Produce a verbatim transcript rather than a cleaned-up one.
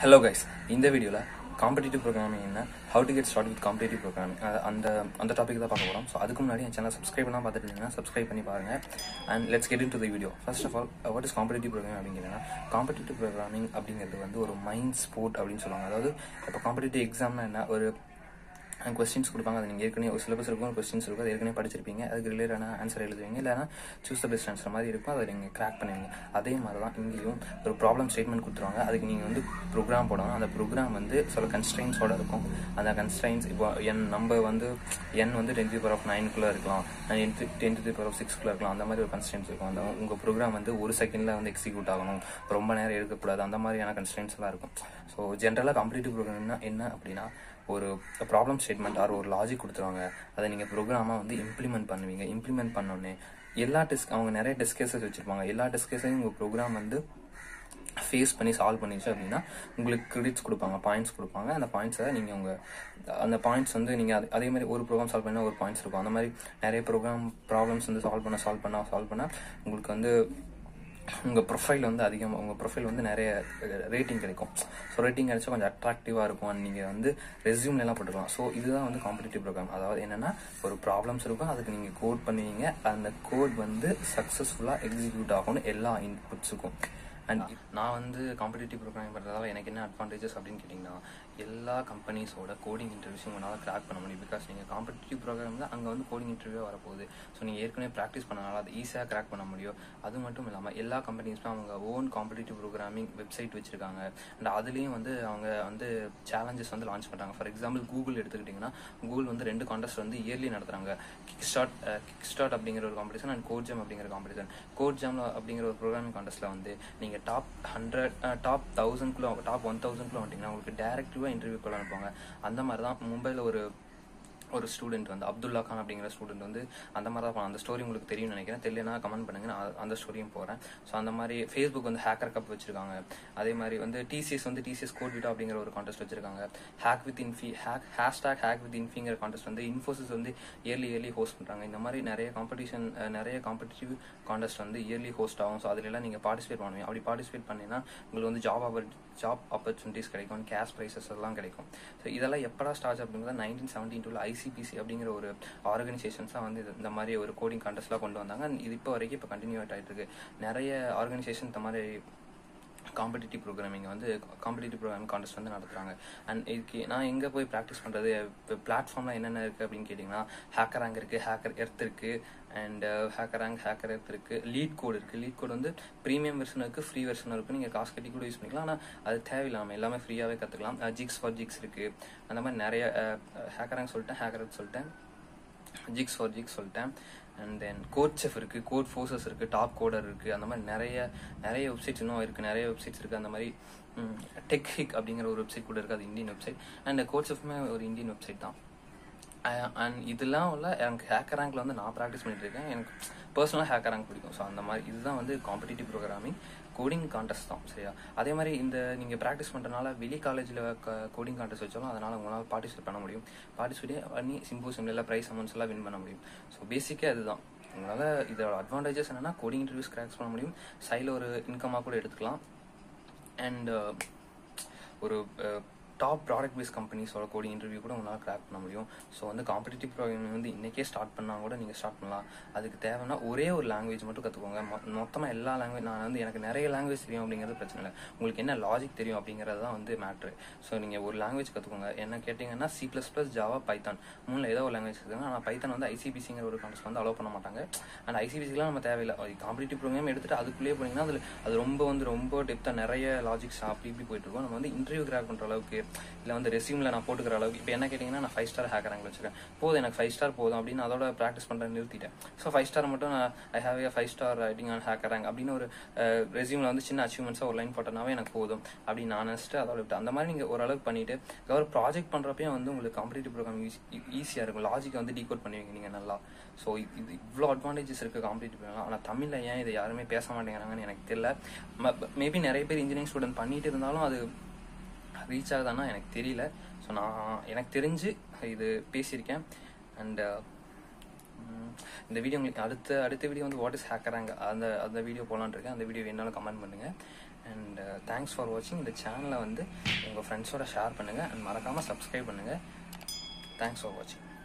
Hello guys, in this video competitive programming inna, how to get started with competitive programming uh, on the on the topic da paakaporam. So adukku munadi channel subscribe panna paathutinga subscribe panni paarenga and let's get into the video. First of all, uh, what is competitive programming abingira competitive programming abingiradhu vandu oru mind sport abdin solanga. Adhaadu ipo competitive exam na enna oru and questions கொடுப்பாங்க. அது நீங்கள் ஏற்கனவே ஒரு syllabus இருக்கும், questions இருக்கும், அது ஏற்கனவே படிச்சிருப்பீங்க, அதுக்கு ரிலேட்டான ஆன்சர் எழுதுவீங்க, இல்லைனா சூஸ் த பெஸ்ட் ஆன்சர் மாதிரி இருக்கும், அதை நீங்கள் கிராக் பண்ணுவீங்க. அதே மாதிரி தான் இங்கேயும் ஒரு ப்ராப்ளம் ஸ்டேட்மெண்ட் கொடுத்துருவாங்க, அதுக்கு நீங்கள் வந்து ப்ரோக்ராம் போடணும். அந்த ப்ரோக்ராம் வந்து சில கன்ஸ்ட்ரெயின்ஸோடு இருக்கும். அந்த கன்ஸ்ட்ரெயின்ஸ் இப்போ என் நம்பர் வந்து என் வந்து ten to the power of நைனுக்குள்ளே இருக்கலாம், ten ten to the power of சிக்ஸ்க்குள்ளே இருக்கலாம், அந்த மாதிரி ஒரு கன்ஸ்ட்ரெயின்ஸ் இருக்கும். அந்த உங்கள் ப்ரோக்ராம் வந்து ஒரு செகண்டில் வந்து எக்ஸிக்யூட் ஆகணும், ரொம்ப நேரம் எடுக்கக்கூடாது, அந்த மாதிரியான கன்ஸ்ட்ரெயின்ஸ் எல்லாம் இருக்கும். ஸோ ஜென்ரலாக காம்படிட்டிவ் ப்ரோக்ராம்னா என்ன அப்படின்னா, ஒரு ப்ராப்ளம் ஸ்டேட்மெண்ட் ஆர் ஒரு லாஜிக் கொடுத்துருவாங்க, அதை நீங்கள் ப்ரோக்ராமாக வந்து இம்ப்ளிமெண்ட் பண்ணுவீங்க. இம்ப்ளிமெண்ட் பண்ணோடனே எல்லா டெஸ்க் அவங்க நிறைய டெஸ்ட் கேஸஸ் வச்சுருப்பாங்க, எல்லா டெஸ்ட் கேஸையும் உங்கள் ப்ரோக்ராம் வந்து ஃபேஸ் பண்ணி சால்வ் பண்ணிச்சு அப்படின்னா உங்களுக்கு கிரெடிட்ஸ் கொடுப்பாங்க, பாயிண்ட்ஸ் கொடுப்பாங்க. அந்த பாயிண்ட்ஸை நீங்கள் உங்கள் அந்த பாயிண்ட்ஸ் வந்து நீங்கள் அது அதே மாதிரி ஒரு ப்ரோக்ராம் சால்வ் பண்ணால் ஒரு பாயிண்ட்ஸ் இருக்கும். அந்த மாதிரி நிறைய ப்ரோக்ராம் ப்ராப்ளம்ஸ் வந்து சால்வ் பண்ண சால்வ் பண்ணால் சால்வ் பண்ணால் உங்களுக்கு வந்து உங்கள் ப்ரொஃபைல் வந்து அதிகமாக உங்கள் ப்ரொஃபைல் வந்து நிறைய ரேட்டிங் கிடைக்கும். ஸோ ரேட்டிங் கிடைச்சா கொஞ்சம் அட்ராக்டிவாக இருக்கும் அண்ட் நீங்கள் வந்து ரெஸ்யூம்லாம் போட்டுக்கலாம். ஸோ இதுதான் வந்து காம்படிட்டிவ் ப்ரோக்ராம். அதாவது என்னென்னா, ஒரு ப்ராப்ளம்ஸ் இருக்கும், அதுக்கு நீங்கள் கோட் பண்ணுவீங்க, அந்த கோட் வந்து சக்ஸஸ்ஃபுல்லாக எக்ஸிக்யூட் ஆகணும் எல்லா இன்புட்ஸுக்கும். அண்ட் நான் வந்து காம்படிட்டிவ் ப்ரோக்ராமிங் பண்ணுறதால எனக்கு என்ன அட்வான்டேஜஸ் அப்படின்னு கேட்டிங்கன்னா, எல்லா கம்பெனிஸோட கோடிங் இன்டர்வியூஸும் உங்களால் கிராக் பண்ண முடியும். பிகாஸ் நீங்கள் காம்படிட்டிவ் ப்ரோக்ராம் தான், அங்கே வந்து கோடிங் இன்டர்வியூவாக வரப்போகுது. ஸோ நீங்கள் ஏற்கனவே ப்ராக்டிஸ் பண்ணனால அது ஈஸியாக கிராக் பண்ண முடியும். அது மட்டும் இல்லாமல் எல்லா கம்பெனிஸும் அவங்க ஓன் காம்படிட்டிவ் ப்ரோக்ராமிங் வெப்சைட் வச்சுருக்காங்க. அண்ட் அதுலேயும் வந்து அவங்க வந்து சேலஞ்சஸ் வந்து லான்ச் பண்ணுறாங்க. ஃபார் எக்ஸாம்பிள் கூகுள் எடுத்துக்கிட்டிங்கன்னா, கூகுள் வந்து ரெண்டு கான்டெஸ்ட் வந்து இயர்லி நடத்துகிறாங்க. கிக் ஸ்டார்ட் கிக் ஸ்டார்ட் அப்படிங்கிற ஒரு காம்படிஷன் அண்ட் கோட் ஜாம் அப்படிங்கிற காம்படிஷன். கோட் ஜாம் அப்படிங்கிற ஒரு ப்ரோக்ராமிங் கான்டெஸ்ட்டில் வந்து நீங்கள் டாப் ஹண்ட்ரட் டாப் தௌசண்ட்குள்ளே டாப் ஒன் தௌசண்ட்குள்ளே வந்துட்டிங்கன்னா உங்களுக்கு டேரெக்டிவாக இன்டர்வியூக்குள்ளே அனுப்புவாங்க. அந்த மாதிரி தான் மும்பையில் ஒரு ஒரு ஸ்டூடெண்ட் வந்து அப்துல்லா கான் அப்படிங்கிற ஸ்டூடெண்ட் வந்து அந்த மாதிரி தான். அந்த ஸ்டோரி உங்களுக்கு தெரியும்னு நினைக்கிறேன், தெரியலனா கமெண்ட் பண்ணுங்க, நான் அந்த ஸ்டோரியும் போகிறேன். ஸோ அந்த மாதிரி ஃபேஸ்புக் வந்து ஹேக்கர் கப் வச்சிருக்காங்க. அதே மாதிரி வந்து டிசிஎஸ் வந்து டிசிஎஸ் கோட் விட்டா அப்படிங்கிற ஒரு கான்டெஸ்ட் வச்சிருக்காங்க. Hack with Infy hack hashtag hack with இன்ஃபிங்கிற கான்டெஸ்ட் வந்து இன்ஃபோசிஸ் வந்து இயர்லி இயர்லி ஹோஸ்ட் பண்ணுறாங்க. இந்த மாதிரி நிறைய காம்படிஷன் நிறைய காம்படிட்டிவ் கான்டெஸ்ட் வந்து இயர்லி ஹோஸ்ட் ஆகும். ஸோ அதிலெல்லாம் நீங்கள் பார்ட்டிசிபேட் பண்ணுவீங்க. அப்படி பார்ட்டிசிபேட் பண்ணிங்கன்னா உங்களுக்கு வந்து ஜாப் ஆப்பர் ஜாப் ஆப்பர்ச்சுனிட்டிஸ் கிடைக்கும், கேஷ் ப்ரைஸஸ் எல்லாம் கிடைக்கும். ஸோ இதெல்லாம் எப்படா ஸ்டார்ட் அப்படிங்கிறது நைன்டீன் செவன்டீன் டூவில் ஐசிபிசி அப்படிங்கிற ஒரு ஆர்கனைசேஷன்ஸாக வந்து இந்த மாதிரி ஒரு கோடிங் கான்டெஸ்ட்லாம் கொண்டு வந்தாங்க. இது இப்போ வரைக்கும் இப்போ கண்டினியூ ஆகிட்டு இருக்கு. நிறைய ஆர்கனைசேஷன் இந்த மாதிரி காம்படிட்டிவ் ப்ரோக்ராமிங் வந்து காம்படிட்டிவ் ப்ரோக்ராமிங் கான்டெஸ்ட் வந்து நடத்துகிறாங்க. அண்ட் இதுக்கு நான் எங்கே போய் ப்ராக்டிஸ் பண்ணுறது, இப்போ பிளாட்ஃபார்ம்லாம் என்னென்ன இருக்குது அப்படின்னு கேட்டிங்கன்னா, ஹேக்கர்ரேங்க் இருக்குது, ஹேக்கர் எர்த் இருக்குது, அண்ட் ஹேக்கர்ரேங்க் ஹேக்கர் எர்த் இருக்குது, லீட் கோடு இருக்குது. லீட் கோடு வந்து ப்ரீமியம் வெர்ஷன் இருக்குது, ஃப்ரீ வெர்ஷன் இருக்குது, நீங்கள் காசு கட்டி கூட யூஸ் பண்ணிக்கலாம். ஆனால் அது தேவையில்லாமல் எல்லாமே ஃப்ரீயாகவே கற்றுக்கலாம். GeeksforGeeks இருக்குது. அந்த மாதிரி நிறைய ஹேக்கர்ரேங்க் சொல்லிட்டேன், ஹேக்கர் எர்த் சொல்லிட்டேன், GeeksforGeeks சொல்லிட்டேன். அண்ட் தென் CodeChef இருக்குது, Codeforces இருக்குது, டாப் கோடர் இருக்குது. அந்த மாதிரி நிறைய நிறைய வெப்சைட்ஸ் இன்னும் இருக்குது, நிறைய வெப்சைட்ஸ் இருக்குது. அந்த மாதிரி டெக் ஹிக் அப்படிங்கிற ஒரு வெப்சைட் கூட இருக்குது, அது இந்தியன் வெப்சைட். அண்ட் CodeChefமே ஒரு இந்தியன் வெப்சைட் தான். அண்ட் இதெல்லாம் உள்ள எனக்கு HackerRankல வந்து நான் ப்ராக்டிஸ் பண்ணிட்டுருக்கேன். எனக்கு பர்சனலாக HackerRank பிடிக்கும். ஸோ அந்த மாதிரி இதுதான் வந்து காம்படிட்டிவ் ப்ரோக்ராமிங் கோடிங் கான்டெஸ்ட் தான். சரியா, அதே மாதிரி இந்த நீங்கள் ப்ராக்டிஸ் பண்ணுறதுனால வெளி காலேஜில் கோடிங் கான்டெஸ்ட் வச்சாலும் அதனால் உங்களால் பார்ட்டிசிபேட் பண்ண முடியும். பார்ட்டிசிபேட் பண்ணி சிம்போசியமில் இல்லை ப்ரைஸ் அமௌண்ட்ஸ் எல்லாம் வின் பண்ண முடியும். ஸோ பேசிக்காக அதுதான். உங்களால் இதோட அட்வான்டேஜஸ் என்னென்னா, கோடிங் இன்டர்வியூஸ் கிராக்ஸ் பண்ண முடியும், சைடில் ஒரு இன்கமாக கூட எடுத்துக்கலாம். அண்ட் ஒரு டாப் ப்ராடக்ட் பேஸ் கம்பெனிஸோட கோடிங் இன்டர்வியூ கூட உங்களால் கிராக் பண்ண முடியும். ஸோ வந்து காம்படிட்டிவ் ப்ரோக்ராமிங் வந்து இன்றைக்கே ஸ்டார்ட் பண்ணால் கூட நீங்கள் ஸ்டார்ட் பண்ணலாம். அதுக்கு தேவைன்னா ஒரே ஒரு லாங்குவேஜ் மட்டும் கற்றுக்கோங்க. மொ மொத்தமாக எல்லா லாங்குவேஜ் நான் வந்து எனக்கு நிறைய லாங்குவேஜ் தெரியும் அப்படிங்கிறது பிரச்சனை இல்லை, உங்களுக்கு என்ன லாஜிக் தெரியும் அப்படிங்கிறது தான் வந்து மேட்ரு. ஸோ நீங்கள் ஒரு லாங்குவேஜ் கற்றுக்கோங்க. என்ன கேட்டிங்கன்னா, C plus plus Java Python மூணில் ஏதோ ஒரு லாங்குவேஜ் கற்றுக்கோங்க. ஆனால் பைத்தான் வந்து ஐசிபிசிங்கிற ஒரு கான்டெஸ்ட் வந்து அலோவ் பண்ண மாட்டாங்க. அண்ட் ஐசிபிசிக்கெலாம் நம்ம தேவையில்லை. காம்படிட்டிவ் ப்ரோக்ராம் எடுத்துகிட்டு அதுக்குள்ளேயே போனீங்கன்னா அதில் அது ரொம்ப வந்து ரொம்ப டெப்த்தாக நிறைய லாஜிக்ஸ் அப்படி இப்படி போயிட்டுருக்கோம். நம்ம வந்து இன்டர்வியூ கிராக் பண்ணுற அளவுக்கு இல்லை வந்து ரெஸ்யூமில் நான் போட்டுக்கிற அளவுக்கு, இப்போ என்ன கேட்டிங்கன்னா, நான் ஃபைவ் ஸ்டார் ஹேக்கராங்கில் வச்சுருக்கேன், போதும் எனக்கு ஃபைவ் ஸ்டார் போதும் அப்படின்னு அதோட ப்ராக்டிஸ் பண்ணுற நிறுத்திட்டேன். ஸோ ஃபைவ் ஸ்டார் மட்டும் நான் I have a five star rating on HackerRank அப்படின்னு ஒரு ரெஸ்யூமில் வந்து சின்ன அச்சீவ்மெண்ட்ஸாக ஒரு லைன் போட்டனாவே எனக்கு போதும் அப்படின்னு நான் நினச்சிட்டு அதோட விட்டு அந்த மாதிரி நீங்கள் ஓரளவுக்கு பண்ணிவிட்டு அதுக்கப்புறம் ப்ராஜெக்ட் பண்ணுறப்பையும் வந்து உங்களுக்கு காம்படிட்டிவ் ப்ரோக்ராம் ஈஸி ஈஸியாக இருக்கும். லாஜிக்கை வந்து டீகோட் பண்ணுவீங்க நீங்கள் நல்லா. ஸோ இது இவ்வளோ அட்வான்டேஜஸ் இருக்குது காம்படிட்டிவ் ப்ரோக்ராம். ஆனால் தமிழில் ஏன் இதை யாருமே பேச மாட்டேங்கிறாங்கன்னு எனக்கு தெரியல. மேபி நிறைய பேர் இன்ஜினியரிங் ஸ்டூடெண்ட் பண்ணிட்டு இருந்தாலும் அது ரீச் ஆகுதானா எனக்கு தெரியல. ஸோ நான் எனக்கு தெரிஞ்சு இது பேசியிருக்கேன். அண்டு இந்த வீடியோ உங்களுக்கு அடுத்த அடுத்த வீடியோ வந்து வாட் இஸ் ஹேக்கராங்க் அந்த அந்த வீடியோ போகலான்னு இருக்கேன். அந்த வீடியோ என்னாலும் கமெண்ட் பண்ணுங்கள். And uh, thanks for watching the channel. And your friends share and subscribe. Thanks for watching.